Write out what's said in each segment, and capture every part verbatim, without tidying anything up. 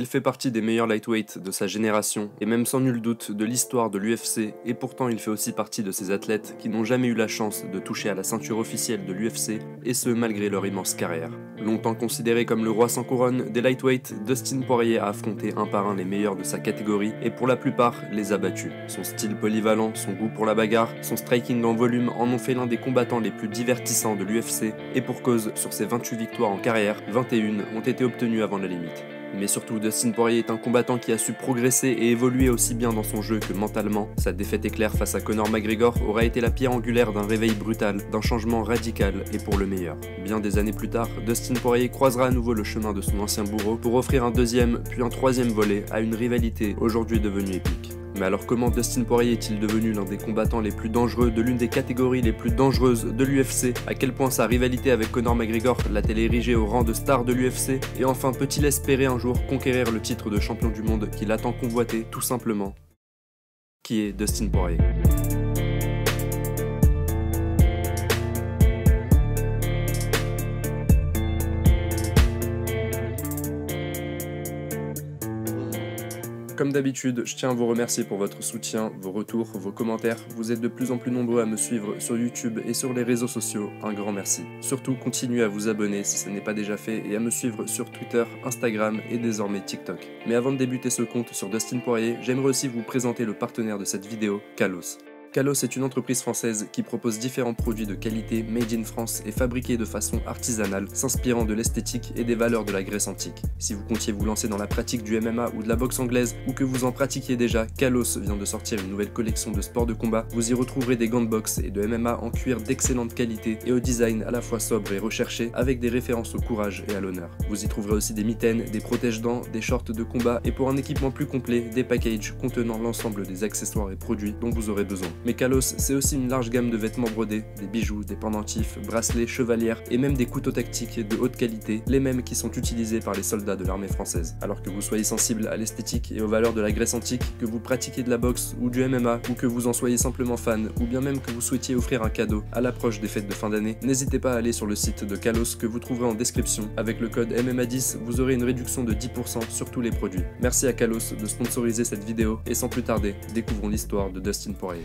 Il fait partie des meilleurs lightweights de sa génération et même sans nul doute de l'histoire de l'U F C, et pourtant il fait aussi partie de ces athlètes qui n'ont jamais eu la chance de toucher à la ceinture officielle de l'U F C, et ce malgré leur immense carrière. Longtemps considéré comme le roi sans couronne des lightweights, Dustin Poirier a affronté un par un les meilleurs de sa catégorie et pour la plupart les a battus. Son style polyvalent, son goût pour la bagarre, son striking en volume en ont fait l'un des combattants les plus divertissants de l'U F C, et pour cause, sur ses vingt-huit victoires en carrière, vingt et une ont été obtenues avant la limite. Mais surtout, Dustin Poirier est un combattant qui a su progresser et évoluer aussi bien dans son jeu que mentalement. Sa défaite éclair face à Conor McGregor aura été la pierre angulaire d'un réveil brutal, d'un changement radical et pour le meilleur. Bien des années plus tard, Dustin Poirier croisera à nouveau le chemin de son ancien bourreau pour offrir un deuxième puis un troisième volet à une rivalité aujourd'hui devenue épique. Mais alors comment Dustin Poirier est-il devenu l'un des combattants les plus dangereux de l'une des catégories les plus dangereuses de l'U F C? À quel point sa rivalité avec Conor McGregor l'a-t-elle érigé au rang de star de l'U F C? Et enfin, peut-il espérer un jour conquérir le titre de champion du monde qu'il a tant convoité, tout simplement? Qui est Dustin Poirier? Comme d'habitude, je tiens à vous remercier pour votre soutien, vos retours, vos commentaires. Vous êtes de plus en plus nombreux à me suivre sur YouTube et sur les réseaux sociaux, un grand merci. Surtout, continuez à vous abonner si ce n'est pas déjà fait et à me suivre sur Twitter, Instagram et désormais TikTok. Mais avant de débuter ce compte sur Dustin Poirier, j'aimerais aussi vous présenter le partenaire de cette vidéo, Kalos. Kalos est une entreprise française qui propose différents produits de qualité made in France et fabriqués de façon artisanale, s'inspirant de l'esthétique et des valeurs de la Grèce antique. Si vous comptiez vous lancer dans la pratique du M M A ou de la boxe anglaise, ou que vous en pratiquiez déjà, Kalos vient de sortir une nouvelle collection de sports de combat. Vous y retrouverez des gants de boxe et de M M A en cuir d'excellente qualité et au design à la fois sobre et recherché, avec des références au courage et à l'honneur. Vous y trouverez aussi des mitaines, des protège-dents, des shorts de combat et pour un équipement plus complet, des packages contenant l'ensemble des accessoires et produits dont vous aurez besoin. Mais Kalos, c'est aussi une large gamme de vêtements brodés, des bijoux, des pendentifs, bracelets, chevalières et même des couteaux tactiques de haute qualité, les mêmes qui sont utilisés par les soldats de l'armée française. Alors que vous soyez sensible à l'esthétique et aux valeurs de la Grèce antique, que vous pratiquiez de la boxe ou du M M A, ou que vous en soyez simplement fan, ou bien même que vous souhaitiez offrir un cadeau à l'approche des fêtes de fin d'année, n'hésitez pas à aller sur le site de Kalos que vous trouverez en description. Avec le code M M A dix, vous aurez une réduction de dix pour cent sur tous les produits. Merci à Kalos de sponsoriser cette vidéo et sans plus tarder, découvrons l'histoire de Dustin Poirier.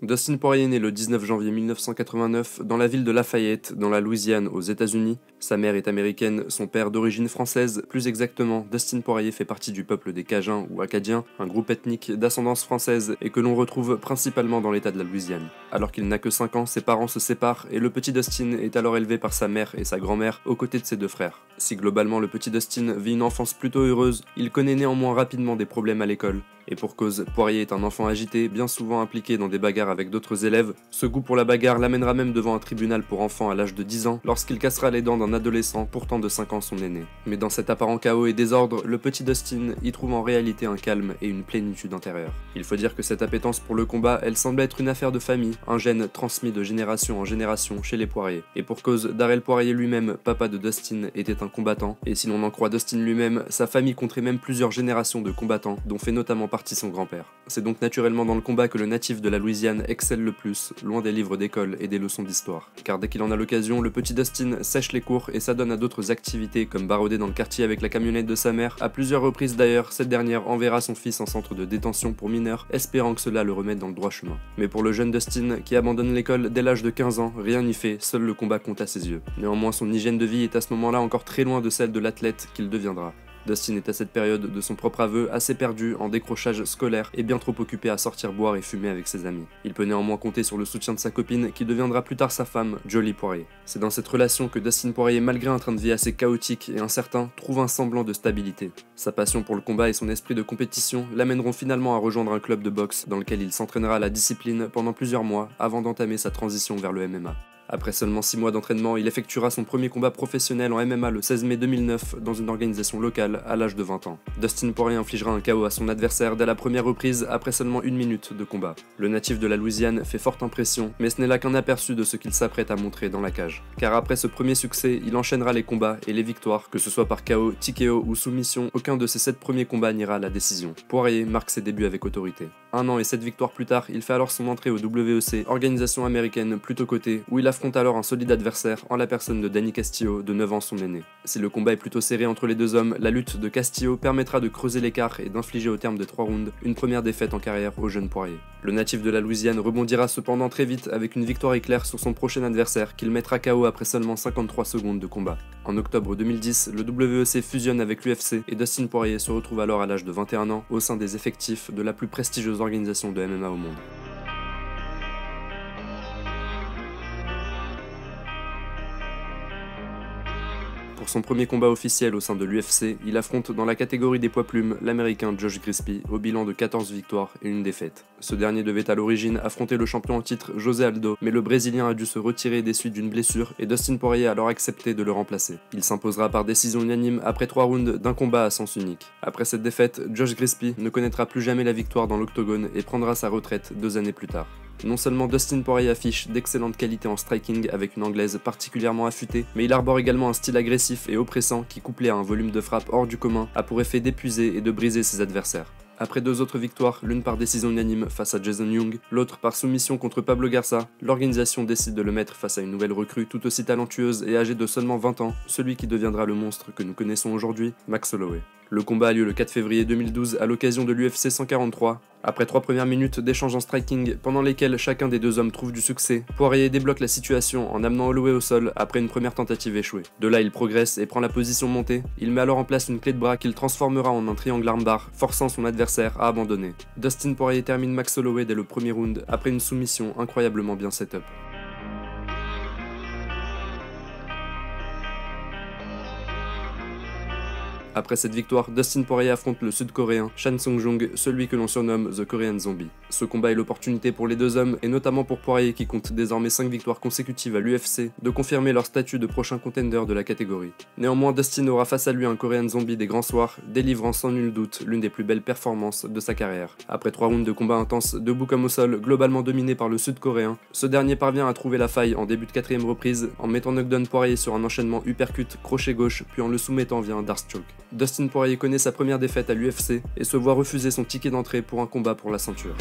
Dustin Poirier est né le dix-neuf janvier mille neuf cent quatre-vingt-neuf dans la ville de Lafayette, dans la Louisiane, aux États-Unis. Sa mère est américaine, son père d'origine française. Plus exactement, Dustin Poirier fait partie du peuple des Cajuns ou Acadiens, un groupe ethnique d'ascendance française et que l'on retrouve principalement dans l'état de la Louisiane. Alors qu'il n'a que cinq ans, ses parents se séparent et le petit Dustin est alors élevé par sa mère et sa grand-mère aux côtés de ses deux frères. Si globalement le petit Dustin vit une enfance plutôt heureuse, il connaît néanmoins rapidement des problèmes à l'école. Et pour cause, Poirier est un enfant agité, bien souvent impliqué dans des bagarres avec d'autres élèves. Ce goût pour la bagarre l'amènera même devant un tribunal pour enfants à l'âge de dix ans, lorsqu'il cassera les dents d'un adolescent, pourtant de cinq ans son aîné. Mais dans cet apparent chaos et désordre, le petit Dustin y trouve en réalité un calme et une plénitude intérieure. Il faut dire que cette appétence pour le combat, elle semble être une affaire de famille, un gène transmis de génération en génération chez les Poirier. Et pour cause, Daryl Poirier lui-même, papa de Dustin, était un combattant. Et si l'on en croit Dustin lui-même, sa famille compterait même plusieurs générations de combattants, dont fait notamment partie son grand-père. C'est donc naturellement dans le combat que le natif de la Louisiane excelle le plus, loin des livres d'école et des leçons d'histoire. Car dès qu'il en a l'occasion, le petit Dustin sèche les cours et s'adonne à d'autres activités comme barauder dans le quartier avec la camionnette de sa mère. À plusieurs reprises d'ailleurs, cette dernière enverra son fils en centre de détention pour mineurs, espérant que cela le remette dans le droit chemin. Mais pour le jeune Dustin, qui abandonne l'école dès l'âge de quinze ans, rien n'y fait, seul le combat compte à ses yeux. Néanmoins, son hygiène de vie est à ce moment-là encore très loin de celle de l'athlète qu'il deviendra. Dustin est à cette période, de son propre aveu, assez perdu, en décrochage scolaire et bien trop occupé à sortir boire et fumer avec ses amis. Il peut néanmoins compter sur le soutien de sa copine qui deviendra plus tard sa femme, Jolie Poirier. C'est dans cette relation que Dustin Poirier, malgré un train de vie assez chaotique et incertain, trouve un semblant de stabilité. Sa passion pour le combat et son esprit de compétition l'amèneront finalement à rejoindre un club de boxe dans lequel il s'entraînera à la discipline pendant plusieurs mois avant d'entamer sa transition vers le M M A. Après seulement six mois d'entraînement, il effectuera son premier combat professionnel en M M A le seize mai deux mille neuf dans une organisation locale à l'âge de vingt ans. Dustin Poirier infligera un K O à son adversaire dès la première reprise après seulement une minute de combat. Le natif de la Louisiane fait forte impression, mais ce n'est là qu'un aperçu de ce qu'il s'apprête à montrer dans la cage. Car après ce premier succès, il enchaînera les combats et les victoires, que ce soit par K O, T K O ou soumission, aucun de ses sept premiers combats n'ira à la décision. Poirier marque ses débuts avec autorité. Un an et sept victoires plus tard, il fait alors son entrée au W E C, organisation américaine plutôt cotée, où il affronte alors un solide adversaire en la personne de Danny Castillo, de neuf ans son aîné. Si le combat est plutôt serré entre les deux hommes, la lutte de Castillo permettra de creuser l'écart et d'infliger au terme de trois rounds une première défaite en carrière au jeune Poirier. Le natif de la Louisiane rebondira cependant très vite avec une victoire éclair sur son prochain adversaire qu'il mettra K O après seulement cinquante-trois secondes de combat. En octobre deux mille dix, le W E C fusionne avec l'U F C et Dustin Poirier se retrouve alors à l'âge de vingt et un ans au sein des effectifs de la plus prestigieuse organisation de M M A au monde. Pour son premier combat officiel au sein de l'U F C, il affronte dans la catégorie des poids plumes l'américain Josh Grispi au bilan de quatorze victoires et une défaite. Ce dernier devait à l'origine affronter le champion en titre José Aldo, mais le Brésilien a dû se retirer des suites d'une blessure et Dustin Poirier a alors accepté de le remplacer. Il s'imposera par décision unanime après trois rounds d'un combat à sens unique. Après cette défaite, Josh Grispi ne connaîtra plus jamais la victoire dans l'octogone et prendra sa retraite deux années plus tard. Non seulement Dustin Poirier affiche d'excellentes qualités en striking avec une anglaise particulièrement affûtée, mais il arbore également un style agressif et oppressant qui, couplé à un volume de frappe hors du commun, a pour effet d'épuiser et de briser ses adversaires. Après deux autres victoires, l'une par décision unanime face à Jason Young, l'autre par soumission contre Pablo Garza, l'organisation décide de le mettre face à une nouvelle recrue tout aussi talentueuse et âgée de seulement vingt ans, celui qui deviendra le monstre que nous connaissons aujourd'hui, Max Holloway. Le combat a lieu le quatre février deux mille douze à l'occasion de l'U F C cent quarante-trois. Après trois premières minutes d'échanges en striking, pendant lesquelles chacun des deux hommes trouve du succès, Poirier débloque la situation en amenant Holloway au sol après une première tentative échouée. De là, il progresse et prend la position montée. Il met alors en place une clé de bras qu'il transformera en un triangle armbar, forçant son adversaire à abandonner. Dustin Poirier termine Max Holloway dès le premier round après une soumission incroyablement bien set-up. Après cette victoire, Dustin Poirier affronte le sud-coréen Chan Sung Jung, celui que l'on surnomme The Korean Zombie. Ce combat est l'opportunité pour les deux hommes, et notamment pour Poirier qui compte désormais cinq victoires consécutives à l'U F C, de confirmer leur statut de prochain contender de la catégorie. Néanmoins, Dustin aura face à lui un Korean Zombie des grands soirs, délivrant sans nul doute l'une des plus belles performances de sa carrière. Après trois rounds de combat intense, debout comme au sol, globalement dominé par le sud-coréen, ce dernier parvient à trouver la faille en début de quatrième reprise, en mettant knockdown Poirier sur un enchaînement uppercut, crochet gauche, puis en le soumettant via un dark choke. Dustin Poirier connaît sa première défaite à l'U F C et se voit refuser son ticket d'entrée pour un combat pour la ceinture.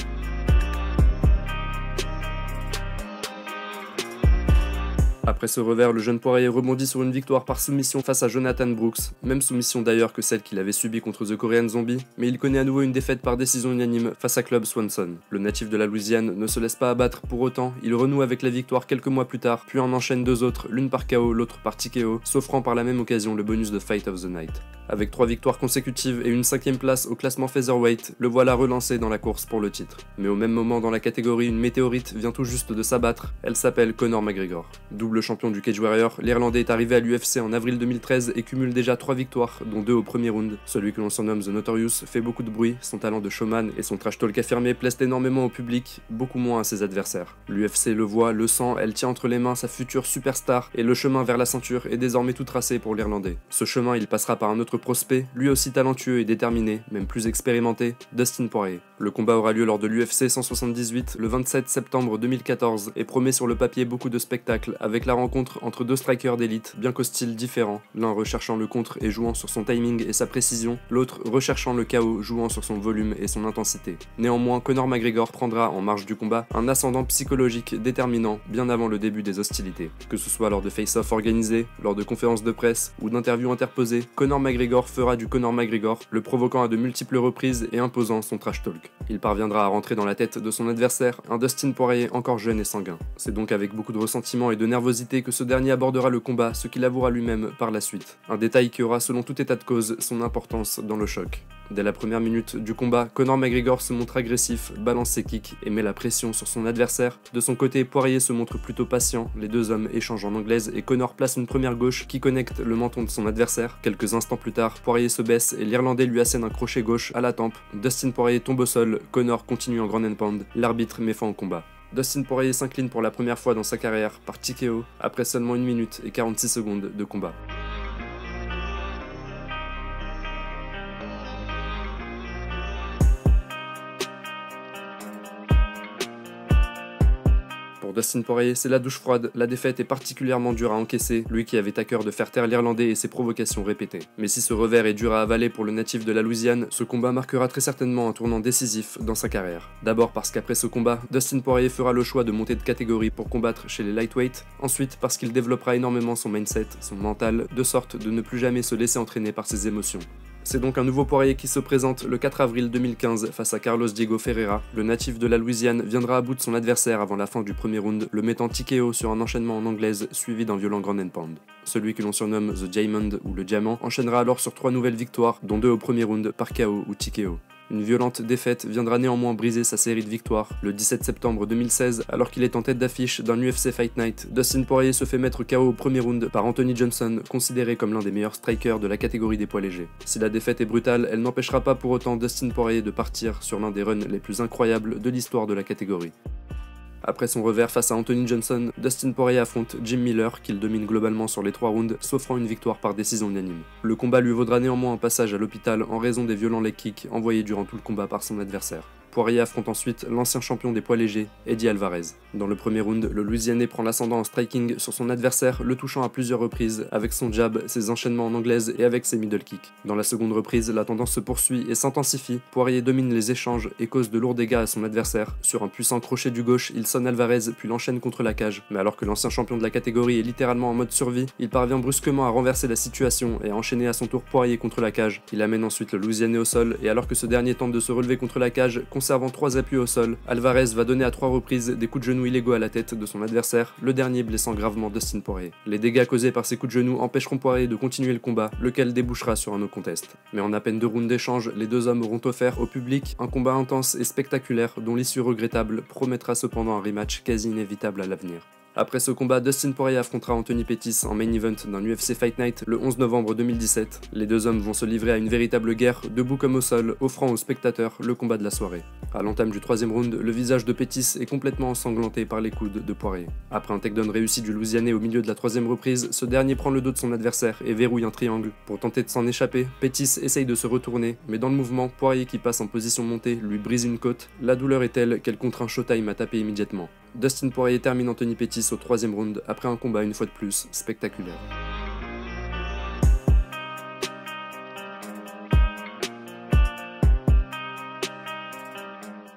Après ce revers, le jeune Poirier rebondit sur une victoire par soumission face à Jonathan Brooks, même soumission d'ailleurs que celle qu'il avait subie contre The Korean Zombie, mais il connaît à nouveau une défaite par décision unanime face à Club Swanson. Le natif de la Louisiane ne se laisse pas abattre pour autant, il renoue avec la victoire quelques mois plus tard, puis en enchaîne deux autres, l'une par K O, l'autre par T K O, s'offrant par la même occasion le bonus de Fight of the Night. Avec trois victoires consécutives et une cinquième place au classement featherweight, le voilà relancé dans la course pour le titre. Mais au même moment dans la catégorie, une météorite vient tout juste de s'abattre, elle s'appelle Conor McGregor. Double champion du Cage Warrior, l'Irlandais est arrivé à l'U F C en avril deux mille treize et cumule déjà trois victoires, dont deux au premier round. Celui que l'on surnomme The Notorious fait beaucoup de bruit, son talent de showman et son trash talk affirmé plaisent énormément au public, beaucoup moins à ses adversaires. L'U F C le voit, le sent, elle tient entre les mains sa future superstar et le chemin vers la ceinture est désormais tout tracé pour l'Irlandais. Ce chemin, il passera par un autre prospect, lui aussi talentueux et déterminé, même plus expérimenté, Dustin Poirier. Le combat aura lieu lors de l'U F C cent soixante-dix-huit le vingt-sept septembre deux mille quatorze et promet sur le papier beaucoup de spectacles avec la rencontre entre deux strikers d'élite bien qu'aux styles différents, l'un recherchant le contre et jouant sur son timing et sa précision, l'autre recherchant le K O, jouant sur son volume et son intensité. Néanmoins, Conor McGregor prendra, en marge du combat, un ascendant psychologique déterminant bien avant le début des hostilités. Que ce soit lors de face-off organisés, lors de conférences de presse ou d'interviews interposées, Conor McGregor fera du Conor McGregor, le provoquant à de multiples reprises et imposant son trash talk. Il parviendra à rentrer dans la tête de son adversaire, un Dustin Poirier encore jeune et sanguin. C'est donc avec beaucoup de ressentiment et de nervosité que ce dernier abordera le combat, ce qu'il avouera lui-même par la suite. Un détail qui aura selon tout état de cause son importance dans le choc. Dès la première minute du combat, Conor McGregor se montre agressif, balance ses kicks et met la pression sur son adversaire. De son côté, Poirier se montre plutôt patient, les deux hommes échangent en anglaise et Conor place une première gauche qui connecte le menton de son adversaire. Quelques instants plus tard, Poirier se baisse et l'Irlandais lui assène un crochet gauche à la tempe. Dustin Poirier tombe au sol, Conor continue en ground and pound, l'arbitre met fin au combat. Dustin Poirier s'incline pour la première fois dans sa carrière par T K O après seulement une minute et quarante-six secondes de combat. Pour Dustin Poirier, c'est la douche froide, la défaite est particulièrement dure à encaisser, lui qui avait à cœur de faire taire l'Irlandais et ses provocations répétées. Mais si ce revers est dur à avaler pour le natif de la Louisiane, ce combat marquera très certainement un tournant décisif dans sa carrière. D'abord parce qu'après ce combat, Dustin Poirier fera le choix de monter de catégorie pour combattre chez les lightweights, ensuite parce qu'il développera énormément son mindset, son mental, de sorte de ne plus jamais se laisser entraîner par ses émotions. C'est donc un nouveau Poirier qui se présente le quatre avril deux mille quinze face à Carlos Diego Ferreira. Le natif de la Louisiane viendra à bout de son adversaire avant la fin du premier round, le mettant T K O sur un enchaînement en anglaise suivi d'un violent ground and pound. Celui que l'on surnomme The Diamond ou le Diamant enchaînera alors sur trois nouvelles victoires, dont deux au premier round par K O ou T K O. Une violente défaite viendra néanmoins briser sa série de victoires. Le dix-sept septembre deux mille seize, alors qu'il est en tête d'affiche d'un U F C Fight Night, Dustin Poirier se fait mettre K O au premier round par Anthony Johnson, considéré comme l'un des meilleurs strikers de la catégorie des poids légers. Si la défaite est brutale, elle n'empêchera pas pour autant Dustin Poirier de partir sur l'un des runs les plus incroyables de l'histoire de la catégorie. Après son revers face à Anthony Johnson, Dustin Poirier affronte Jim Miller, qu'il domine globalement sur les trois rounds, s'offrant une victoire par décision unanime. Le combat lui vaudra néanmoins un passage à l'hôpital en raison des violents leg kicks envoyés durant tout le combat par son adversaire. Poirier affronte ensuite l'ancien champion des poids légers, Eddie Alvarez. Dans le premier round, le Louisianais prend l'ascendant en striking sur son adversaire, le touchant à plusieurs reprises avec son jab, ses enchaînements en anglaise et avec ses middle kicks. Dans la seconde reprise, la tendance se poursuit et s'intensifie. Poirier domine les échanges et cause de lourds dégâts à son adversaire. Sur un puissant crochet du gauche, il sonne Alvarez puis l'enchaîne contre la cage. Mais alors que l'ancien champion de la catégorie est littéralement en mode survie, il parvient brusquement à renverser la situation et à enchaîner à son tour Poirier contre la cage. Il amène ensuite le Louisianais au sol et alors que ce dernier tente de se relever contre la cage, conservant trois appuis au sol, Alvarez va donner à trois reprises des coups de genoux illégaux à la tête de son adversaire, le dernier blessant gravement Dustin Poirier. Les dégâts causés par ces coups de genoux empêcheront Poirier de continuer le combat, lequel débouchera sur un no contest. Mais en à peine deux rounds d'échange, les deux hommes auront offert au public un combat intense et spectaculaire dont l'issue regrettable promettra cependant un rematch quasi inévitable à l'avenir. Après ce combat, Dustin Poirier affrontera Anthony Pettis en main event d'un U F C Fight Night le onze novembre deux mille dix-sept. Les deux hommes vont se livrer à une véritable guerre, debout comme au sol, offrant aux spectateurs le combat de la soirée. À l'entame du troisième round, le visage de Pettis est complètement ensanglanté par les coudes de Poirier. Après un takedown réussi du Louisianais au milieu de la troisième reprise, ce dernier prend le dos de son adversaire et verrouille un triangle. Pour tenter de s'en échapper, Pettis essaye de se retourner, mais dans le mouvement, Poirier qui passe en position montée lui brise une côte. La douleur est telle qu'elle contraint Showtime à taper immédiatement. Dustin Poirier termine Anthony Pettis au troisième round après un combat une fois de plus spectaculaire.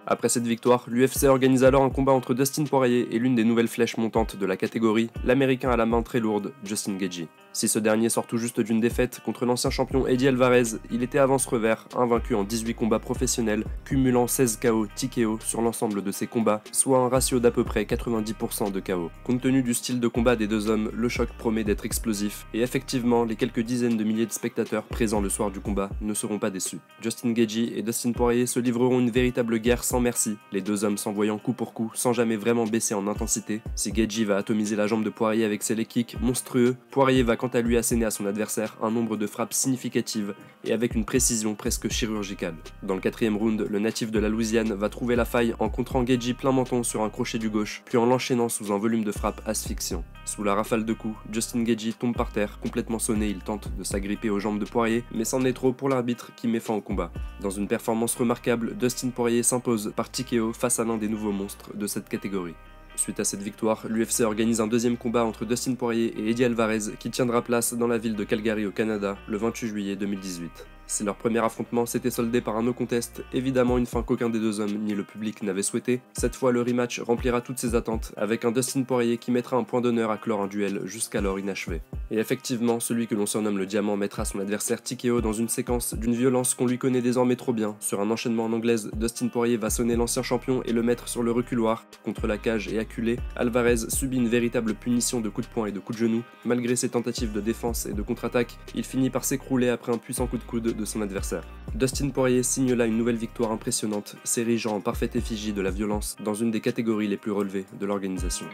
Après cette victoire, l'U F C organise alors un combat entre Dustin Poirier et l'une des nouvelles flèches montantes de la catégorie, l'Américain à la main très lourde, Justin Gaethje. Si ce dernier sort tout juste d'une défaite contre l'ancien champion Eddie Alvarez, il était avant ce revers, invaincu en dix-huit combats professionnels, cumulant seize K O, T K O sur l'ensemble de ses combats, soit un ratio d'à peu près quatre-vingt-dix pour cent de K O. Compte tenu du style de combat des deux hommes, le choc promet d'être explosif, et effectivement, les quelques dizaines de milliers de spectateurs présents le soir du combat ne seront pas déçus. Justin Gaethje et Dustin Poirier se livreront une véritable guerre sans Sans merci, les deux hommes s'envoyant coup pour coup sans jamais vraiment baisser en intensité. Si Gaethje va atomiser la jambe de Poirier avec ses leg kicks monstrueux, Poirier va quant à lui asséner à son adversaire un nombre de frappes significatives et avec une précision presque chirurgicale. Dans le quatrième round, le natif de la Louisiane va trouver la faille en contrant Gaethje plein menton sur un crochet du gauche, puis en l'enchaînant sous un volume de frappes asphyxiant. Sous la rafale de coups, Justin Gaethje tombe par terre, complètement sonné, il tente de s'agripper aux jambes de Poirier, mais c'en est trop pour l'arbitre qui met fin au combat. Dans une performance remarquable, Dustin Poirier s'impose par T K O face à l'un des nouveaux monstres de cette catégorie. Suite à cette victoire, l'U F C organise un deuxième combat entre Dustin Poirier et Eddie Alvarez qui tiendra place dans la ville de Calgary au Canada le vingt-huit juillet deux mille dix-huit. Si leur premier affrontement s'était soldé par un no contest, évidemment une fin qu'aucun des deux hommes ni le public n'avait souhaité, cette fois le rematch remplira toutes ses attentes avec un Dustin Poirier qui mettra un point d'honneur à clore un duel jusqu'alors inachevé. Et effectivement, celui que l'on surnomme le Diamant mettra son adversaire T K O dans une séquence d'une violence qu'on lui connaît désormais trop bien. Sur un enchaînement en anglaise, Dustin Poirier va sonner l'ancien champion et le mettre sur le reculoir. Contre la cage et acculé, Alvarez subit une véritable punition de coups de poing et de coups de genoux. Malgré ses tentatives de défense et de contre-attaque, il finit par s'écrouler après un puissant coup de coude de son adversaire. Dustin Poirier signe là une nouvelle victoire impressionnante, s'érigeant en parfaite effigie de la violence dans une des catégories les plus relevées de l'organisation.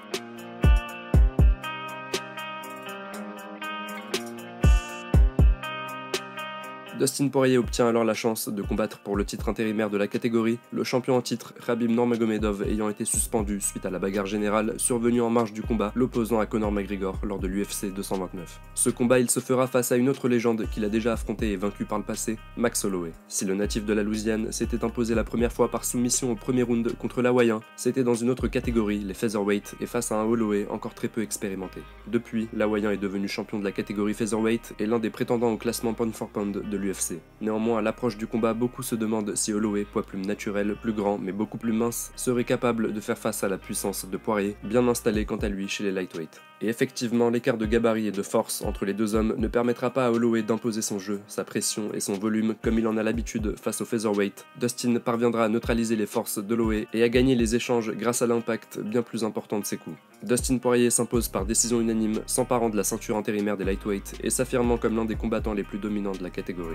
Dustin Poirier obtient alors la chance de combattre pour le titre intérimaire de la catégorie, le champion en titre Khabib Nurmagomedov ayant été suspendu suite à la bagarre générale survenue en marge du combat, l'opposant à Conor McGregor lors de l'U F C deux cent vingt-neuf. Ce combat, il se fera face à une autre légende qu'il a déjà affrontée et vaincue par le passé, Max Holloway. Si le natif de la Louisiane s'était imposé la première fois par soumission au premier round contre l'Hawaïen, c'était dans une autre catégorie, les featherweight, et face à un Holloway encore très peu expérimenté. Depuis, l'Hawaïen est devenu champion de la catégorie featherweight et l'un des prétendants au classement pound for pound de l'U F C. Néanmoins, à l'approche du combat, beaucoup se demandent si Holloway, poids plume naturel, plus grand mais beaucoup plus mince, serait capable de faire face à la puissance de Poirier, bien installé quant à lui chez les lightweight. Et effectivement, l'écart de gabarit et de force entre les deux hommes ne permettra pas à Holloway d'imposer son jeu, sa pression et son volume comme il en a l'habitude face au featherweight. Dustin parviendra à neutraliser les forces d'Holloway et à gagner les échanges grâce à l'impact bien plus important de ses coups. Dustin Poirier s'impose par décision unanime, s'emparant de la ceinture intérimaire des lightweight et s'affirmant comme l'un des combattants les plus dominants de la catégorie.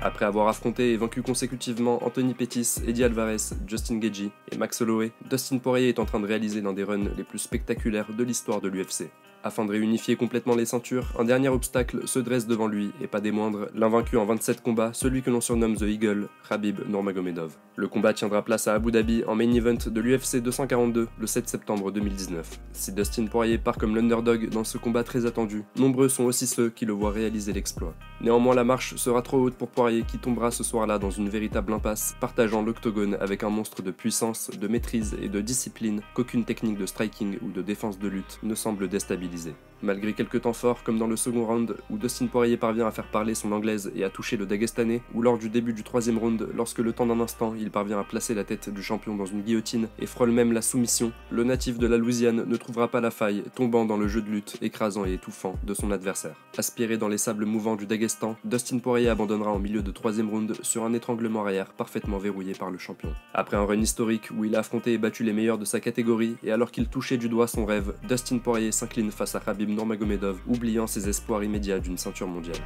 Après avoir affronté et vaincu consécutivement Anthony Pettis, Eddie Alvarez, Justin Gaethje et Max Holloway, Dustin Poirier est en train de réaliser l'un des runs les plus spectaculaires de l'histoire de l'U F C. Afin de réunifier complètement les ceintures, un dernier obstacle se dresse devant lui, et pas des moindres, l'invaincu en vingt-sept combats, celui que l'on surnomme The Eagle, Khabib Nurmagomedov. Le combat tiendra place à Abu Dhabi en main event de l'U F C deux cent quarante-deux le sept septembre deux mille dix-neuf. Si Dustin Poirier part comme l'underdog dans ce combat très attendu, nombreux sont aussi ceux qui le voient réaliser l'exploit. Néanmoins, la marche sera trop haute pour Poirier qui tombera ce soir-là dans une véritable impasse, partageant l'octogone avec un monstre de puissance, de maîtrise et de discipline qu'aucune technique de striking ou de défense de lutte ne semble déstabiliser. Malgré quelques temps forts comme dans le second round où Dustin Poirier parvient à faire parler son anglaise et à toucher le Dagestanais, ou lors du début du troisième round lorsque le temps d'un instant il parvient à placer la tête du champion dans une guillotine et frôle même la soumission, le natif de la Louisiane ne trouvera pas la faille, tombant dans le jeu de lutte écrasant et étouffant de son adversaire. Aspiré dans les sables mouvants du Dagestan, Dustin Poirier abandonnera en milieu de troisième round sur un étranglement arrière parfaitement verrouillé par le champion. Après un run historique où il a affronté et battu les meilleurs de sa catégorie et alors qu'il touchait du doigt son rêve, Dustin Poirier s'incline face à Khabib Nurmagomedov, oubliant ses espoirs immédiats d'une ceinture mondiale.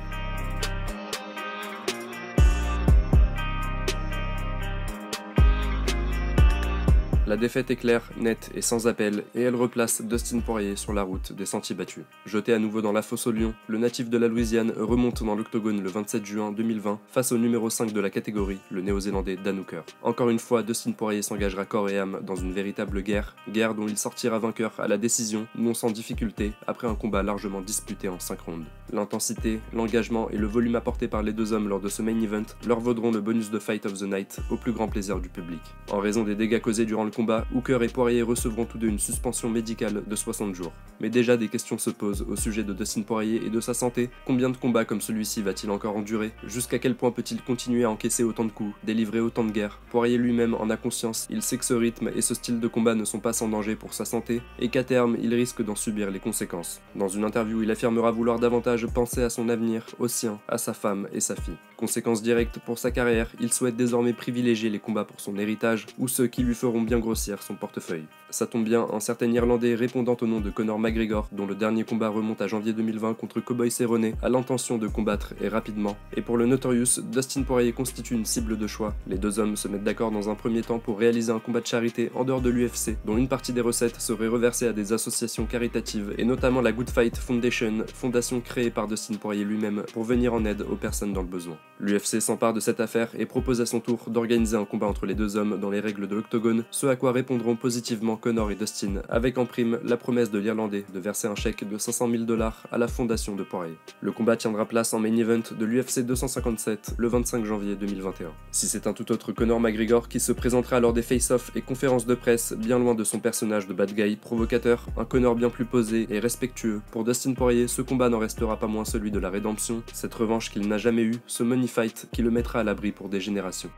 La défaite est claire, nette et sans appel, et elle replace Dustin Poirier sur la route des sentiers battus. Jeté à nouveau dans la fosse au lion, le natif de la Louisiane remonte dans l'octogone le vingt-sept juin deux mille vingt face au numéro cinq de la catégorie, le néo-zélandais Dan Hooker. Encore une fois, Dustin Poirier s'engagera corps et âme dans une véritable guerre, guerre dont il sortira vainqueur à la décision, non sans difficulté, après un combat largement disputé en cinq rounds. L'intensité, l'engagement et le volume apporté par les deux hommes lors de ce main event leur vaudront le bonus de Fight of the Night au plus grand plaisir du public. En raison des dégâts causés durant le combat, Combat, Hooker et Poirier recevront tous deux une suspension médicale de soixante jours. Mais déjà des questions se posent au sujet de Dustin Poirier et de sa santé. Combien de combats comme celui-ci va-t-il encore endurer? Jusqu'à quel point peut-il continuer à encaisser autant de coups, délivrer autant de guerres? Poirier lui-même en a conscience, il sait que ce rythme et ce style de combat ne sont pas sans danger pour sa santé, et qu'à terme, il risque d'en subir les conséquences. Dans une interview, il affirmera vouloir davantage penser à son avenir, au sien, à sa femme et sa fille. Conséquence directe pour sa carrière, il souhaite désormais privilégier les combats pour son héritage, ou ceux qui lui feront bien grossir son portefeuille. Ça tombe bien, un certain Irlandais répondant au nom de Conor McGregor, dont le dernier combat remonte à janvier deux mille vingt contre Cowboy Cerrone, a l'intention de combattre et rapidement. Et pour le Notorious, Dustin Poirier constitue une cible de choix. Les deux hommes se mettent d'accord dans un premier temps pour réaliser un combat de charité en dehors de l'U F C, dont une partie des recettes serait reversée à des associations caritatives et notamment la Good Fight Foundation, fondation créée par Dustin Poirier lui-même pour venir en aide aux personnes dans le besoin. L'U F C s'empare de cette affaire et propose à son tour d'organiser un combat entre les deux hommes dans les règles de l'octogone, ce à quoi répondront positivement Conor et Dustin, avec en prime la promesse de l'Irlandais de verser un chèque de cinq cent mille dollars à la fondation de Poirier. Le combat tiendra place en main event de l'U F C deux cent cinquante-sept le vingt-cinq janvier deux mille vingt et un. Si c'est un tout autre Conor McGregor qui se présentera lors des face-off et conférences de presse, bien loin de son personnage de bad guy provocateur, un Conor bien plus posé et respectueux, pour Dustin Poirier, ce combat n'en restera pas moins celui de la rédemption, cette revanche qu'il n'a jamais eue, ce money fight qui le mettra à l'abri pour des générations.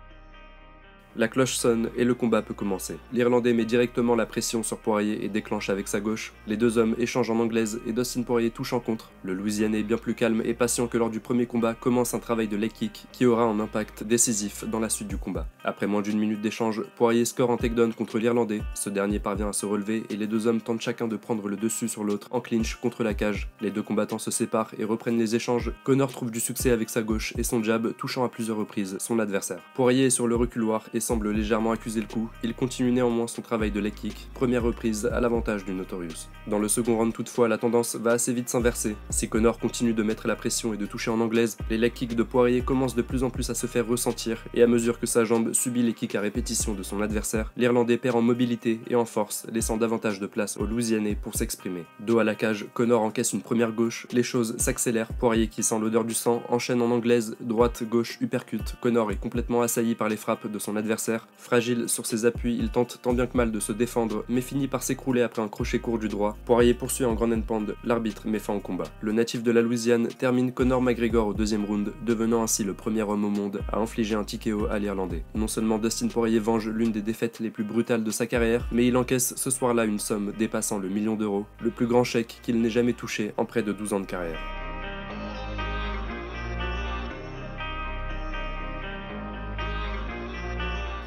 La cloche sonne et le combat peut commencer. L'Irlandais met directement la pression sur Poirier et déclenche avec sa gauche. Les deux hommes échangent en anglaise et Dustin Poirier touche en contre. Le Louisianais, bien plus calme et patient que lors du premier combat, commence un travail de leg kick qui aura un impact décisif dans la suite du combat. Après moins d'une minute d'échange, Poirier score un takedown contre l'Irlandais. Ce dernier parvient à se relever et les deux hommes tentent chacun de prendre le dessus sur l'autre en clinch contre la cage. Les deux combattants se séparent et reprennent les échanges. Conor trouve du succès avec sa gauche et son jab, touchant à plusieurs reprises son adversaire. Poirier est sur le reculoir et semble légèrement accuser le coup, il continue néanmoins son travail de leg kick, première reprise à l'avantage du Notorious. Dans le second round toutefois, la tendance va assez vite s'inverser. Si Conor continue de mettre la pression et de toucher en anglaise, les leg kicks de Poirier commencent de plus en plus à se faire ressentir, et à mesure que sa jambe subit les kicks à répétition de son adversaire, l'Irlandais perd en mobilité et en force, laissant davantage de place aux Louisianais pour s'exprimer. Dos à la cage, Conor encaisse une première gauche, les choses s'accélèrent, Poirier qui sent l'odeur du sang enchaîne en anglaise, droite, gauche, uppercut. Conor est complètement assailli par les frappes de son adversaire, fragile sur ses appuis, il tente tant bien que mal de se défendre, mais finit par s'écrouler après un crochet court du droit. Poirier poursuit en grand endpoint, l'arbitre met fin au combat. Le natif de la Louisiane termine Conor McGregor au deuxième round, devenant ainsi le premier homme au monde à infliger un T K O à l'Irlandais. Non seulement Dustin Poirier venge l'une des défaites les plus brutales de sa carrière, mais il encaisse ce soir-là une somme dépassant le million d'euros, le plus grand chèque qu'il n'ait jamais touché en près de douze ans de carrière.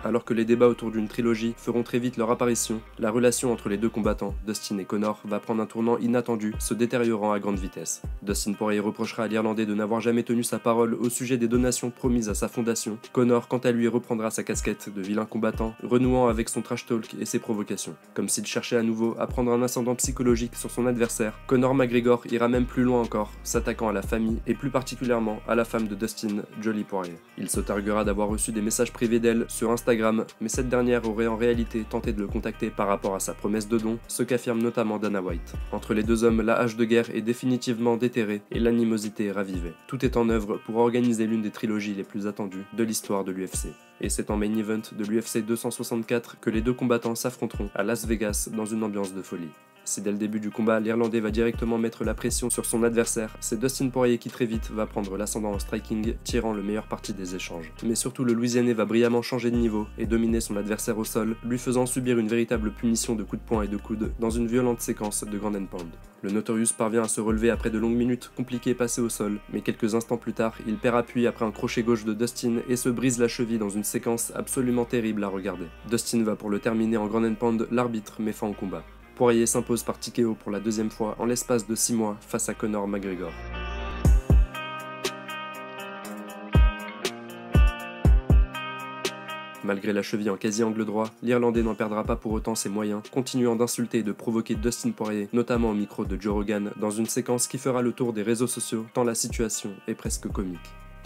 Alors que les débats autour d'une trilogie feront très vite leur apparition, la relation entre les deux combattants, Dustin et Conor, va prendre un tournant inattendu, se détériorant à grande vitesse. Dustin Poirier reprochera à l'Irlandais de n'avoir jamais tenu sa parole au sujet des donations promises à sa fondation. Conor, quant à lui, reprendra sa casquette de vilain combattant, renouant avec son trash talk et ses provocations. Comme s'il cherchait à nouveau à prendre un ascendant psychologique sur son adversaire, Conor McGregor ira même plus loin encore, s'attaquant à la famille et plus particulièrement à la femme de Dustin, Jolie Poirier. Il se targuera d'avoir reçu des messages privés d'elle sur Instagram, mais cette dernière aurait en réalité tenté de le contacter par rapport à sa promesse de don, ce qu'affirme notamment Dana White. Entre les deux hommes, la hache de guerre est définitivement déterrée et l'animosité ravivée. Tout est en œuvre pour organiser l'une des trilogies les plus attendues de l'histoire de l'U F C. Et c'est en main event de l'U F C deux cent soixante-quatre que les deux combattants s'affronteront à Las Vegas dans une ambiance de folie. Si dès le début du combat, l'Irlandais va directement mettre la pression sur son adversaire, c'est Dustin Poirier qui très vite va prendre l'ascendant en striking, tirant le meilleur parti des échanges. Mais surtout, le Louisianais va brillamment changer de niveau et dominer son adversaire au sol, lui faisant subir une véritable punition de coups de poing et de coude dans une violente séquence de ground and pound. Le Notorious parvient à se relever après de longues minutes compliquées passées au sol, mais quelques instants plus tard, il perd appui après un crochet gauche de Dustin et se brise la cheville dans une séquence absolument terrible à regarder. Dustin va pour le terminer en ground and pound, l'arbitre met fin au combat. Poirier s'impose par T K O pour la deuxième fois en l'espace de six mois face à Conor McGregor. Malgré la cheville en quasi-angle droit, l'Irlandais n'en perdra pas pour autant ses moyens, continuant d'insulter et de provoquer Dustin Poirier, notamment au micro de Joe Rogan, dans une séquence qui fera le tour des réseaux sociaux, tant la situation est presque comique.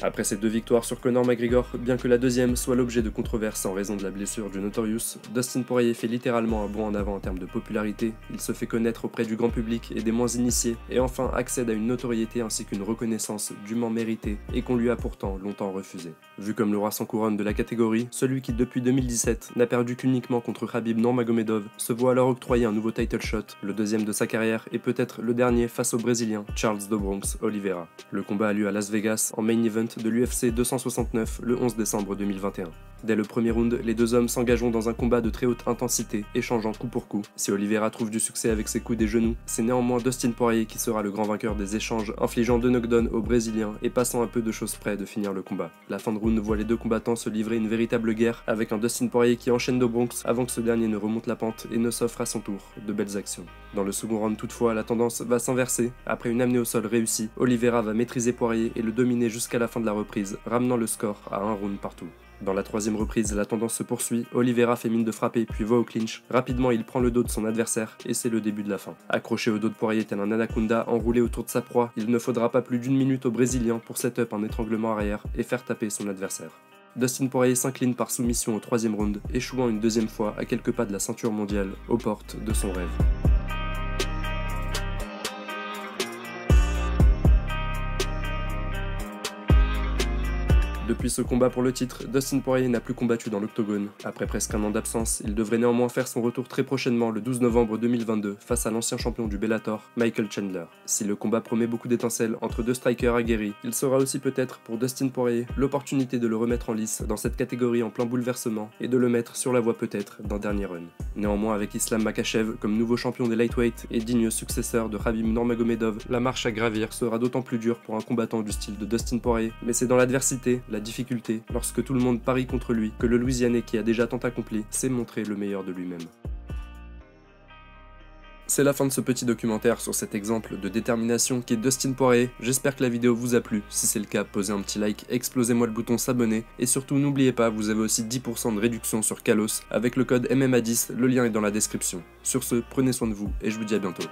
Après ces deux victoires sur Conor McGregor, bien que la deuxième soit l'objet de controverses en raison de la blessure du Notorious, Dustin Poirier fait littéralement un bond en avant en termes de popularité, il se fait connaître auprès du grand public et des moins initiés, et enfin accède à une notoriété ainsi qu'une reconnaissance dûment méritée et qu'on lui a pourtant longtemps refusée. Vu comme le roi sans couronne de la catégorie, celui qui depuis deux mille dix-sept n'a perdu qu'uniquement contre Khabib Nurmagomedov se voit alors octroyer un nouveau title shot, le deuxième de sa carrière et peut-être le dernier face au Brésilien Charles Do Bronx Oliveira. Le combat a lieu à Las Vegas en main event de l'U F C deux cent soixante-neuf le onze décembre deux mille vingt et un. Dès le premier round, les deux hommes s'engageront dans un combat de très haute intensité, échangeant coup pour coup. Si Oliveira trouve du succès avec ses coups des genoux, c'est néanmoins Dustin Poirier qui sera le grand vainqueur des échanges, infligeant deux knockdowns aux Brésiliens et passant un peu de choses près de finir le combat. La fin de round voit les deux combattants se livrer une véritable guerre, avec un Dustin Poirier qui enchaîne Do Bronx avant que ce dernier ne remonte la pente et ne s'offre à son tour de belles actions. Dans le second round toutefois, la tendance va s'inverser. Après une amenée au sol réussie, Oliveira va maîtriser Poirier et le dominer jusqu'à la fin de la reprise, ramenant le score à un round partout. Dans la troisième reprise, la tendance se poursuit, Oliveira fait mine de frapper puis va au clinch, rapidement il prend le dos de son adversaire et c'est le début de la fin. Accroché au dos de Poirier tel un anaconda enroulé autour de sa proie, il ne faudra pas plus d'une minute au Brésilien pour set-up un étranglement arrière et faire taper son adversaire. Dustin Poirier s'incline par soumission au troisième round, échouant une deuxième fois à quelques pas de la ceinture mondiale, aux portes de son rêve. Depuis ce combat pour le titre, Dustin Poirier n'a plus combattu dans l'octogone. Après presque un an d'absence, il devrait néanmoins faire son retour très prochainement le douze novembre deux mille vingt-deux face à l'ancien champion du Bellator, Michael Chandler. Si le combat promet beaucoup d'étincelles entre deux strikers aguerris, il sera aussi peut-être pour Dustin Poirier l'opportunité de le remettre en lice dans cette catégorie en plein bouleversement et de le mettre sur la voie peut-être d'un dernier run. Néanmoins, avec Islam Makhachev comme nouveau champion des lightweight et digne successeur de Khabib Nurmagomedov, la marche à gravir sera d'autant plus dure pour un combattant du style de Dustin Poirier, mais c'est dans l'adversité, la difficulté, lorsque tout le monde parie contre lui, que le Louisianais qui a déjà tant accompli s'est montré le meilleur de lui-même. C'est la fin de ce petit documentaire sur cet exemple de détermination qu'est Dustin Poirier. J'espère que la vidéo vous a plu. Si c'est le cas, posez un petit like, explosez-moi le bouton s'abonner. Et surtout, n'oubliez pas, vous avez aussi dix pour cent de réduction sur Kalos avec le code M M A dix, le lien est dans la description. Sur ce, prenez soin de vous et je vous dis à bientôt.